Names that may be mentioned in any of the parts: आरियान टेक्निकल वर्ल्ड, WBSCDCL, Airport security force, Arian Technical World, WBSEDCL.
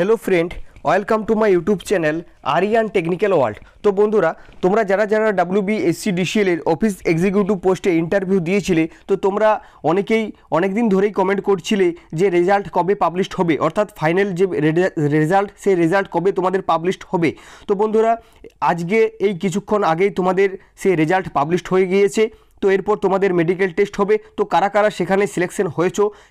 Hello friend welcome to my YouTube channel आरियान टेक्निकल वर्ल्ड। तो बंधुरा तुम्हारा जरा जरा WBSCDCL एर अफिस एक्सिक्यूटिव पोस्टे इंटरव्यू दिए तो तुम्हारा अनेक दिन धरेई कमेंट करछिले जे रेजाल्ट कब पब्लिश होबे अर्थात फाइनल जे रेजाल्ट से रेजाल्ट कब तुम्हारे पब्लिश होबे। तो बंधुरा आज के किछुक्षण आगे तुम्हारे से रेजाल्ट पब्लिश हो गए। तो एरपर तुम्हारे मेडिकल टेस्ट हो तो कारा कारा सेखाने सिलेक्शन हो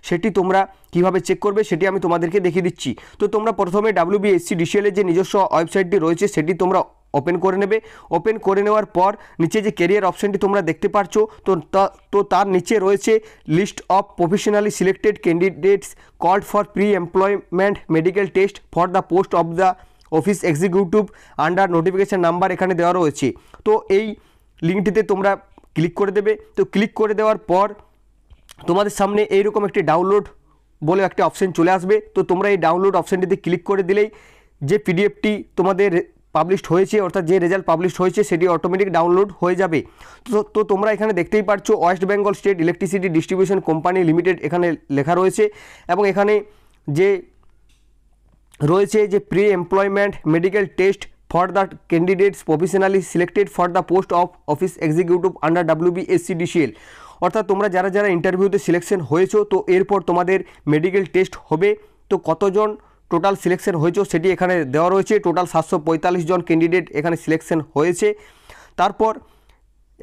सेटी तुम्हारा किभाबे चेक करबे सेटी आमी तुम्हादेरके देखिए दिच्छि। तो तुम्हारा प्रथमे WBSCDCL एर जे निजस्व वेबसाइटटी रयेछे सेटी तुम्हारा ओपेन करे नेबे। ओपेन करे नेवार पर नीचे जो कैरियर अपशनटी तुम्हारा देखते पाच्छो तो तार नीचे रयेछे list of professionally selected candidates called for pre employment medical test for the post of the office executive under notification number एखाने देवा रयेछे। तो एई लिंकटीते तुम्हारा क्लिक कर देवे। तो क्लिक कर देवार पर तुम्हारे सामने ए रकम एक डाउनलोड बोले एक अपशन चले आसबे। तो तुम्हारा ये डाउनलोड अपशनटीते क्लिक कर दिलेई जे पीडीएफटी तुम्हारे पब्लिश होयेछे अर्थात जे रेजाल्ट पब्लिश होयेछे सेटी अटोमेटिक डाउनलोड हो जाबे। तो तुम्हारा एखाने देखतेई पाच्छो waste Bengal state electricity distribution company limited एखाने लेखा रयेछे एबं एखाने जे रयेछे जे pre employment medical test for the candidates professionally selected for the post of office executive under WBSCDCL अर्थात तुम्हारा जरा जरा इंटरव्यूते सिलेक्शन हो तो एरपर तुम्हारे मेडिकल टेस्ट हो तो कतजन टोटाल सिलेक्शन होटी एखे देवा रही है। टोटाल 745 जन कैंडिडेट एखे सिलेक्शन होपर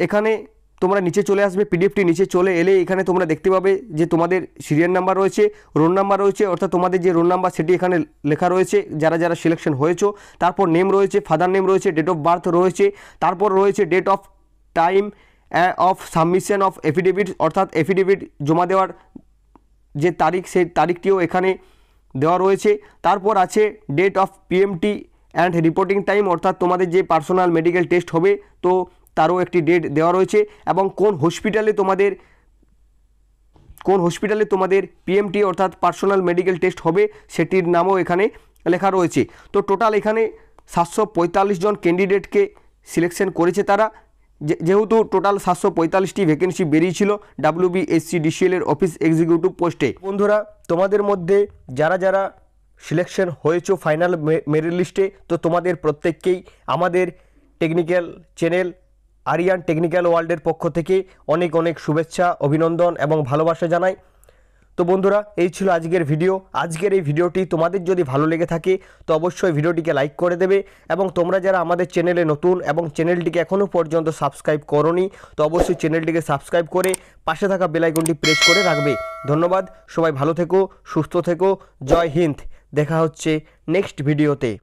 एखे तुम्हारा नीचे चले आसबे। पीडीएफटी नीचे चले एले एखाने तुम्हारा देखते पाबे जे तुम्हादेर सीरियल नम्बर रयेछे रोल नम्बर रयेछे अर्थात तुम्हादेर जे रोल नम्बर सेटी एखाने लेखा रयेछे जारा जारा सिलेक्शन होयेछो। तारपर नेम रयेछे फादार नेम रयेछे डेट अफ बार्थ रयेछे तारपर रयेछे date of time of submission of affidavit अर्थात एफिडेविट जमा देवार जे तारीख सेई तारीखटीओ एखाने देवा रयेछे। तारपर आछे date of PMT and reporting time अर्थात तुम्हादेर जे पार्सोनल मेडिकल टेस्ट होबे तो तारो एक डेट देवा रही है एवं कोन हॉस्पिटले तुम्हारे पीएमटी अर्थात पार्सोनल मेडिकल टेस्ट हो सेटिर नामो एखाने लेखा रही है। तो टोटाल एखाने 745 जन कैंडिडेट के सिलेक्शन करेछे तारा जेहेतु टोटाल 745 वैकेंसी बेरियेछिलो WBSCDCL एर अफिस एक्सिक्यूटिव पोस्टे। बंधुरा तुम्हारे मध्य जरा जरा सिलेक्शन हो फाइनल मेरिट लिस्टे तो तुम्हारे प्रत्येककेई टेक्निकल चैनल आरियान टेक्निकल वर्ल्डर पक्ष थेके अनेक अनेक शुभेच्छा अभिनंदन एवं भालोबासा जानाई। तो बंधुरा एई छिलो आजकेर भिडियो। आजकेर एई भिडियोटी तोमादेर जोदि भालो लेगे थाके तो अवश्यई भिडियोटिके लाइक करे देबे एवं तोमरा जारा आमादेर चैनेले नतुन एवं चैनेलटिके एखोनो पर्यन्त सबस्क्राइब करोनी तो अवश्यई चैनेलटिके सबस्क्राइब करे पाशे थाका बेल आइकनटी प्रेस करे राखबे। धन्यवाद। सबाई भालो थेको सुस्थ थेको। जय हिंद। देखा होच्छे नेक्स्ट भिडियोते।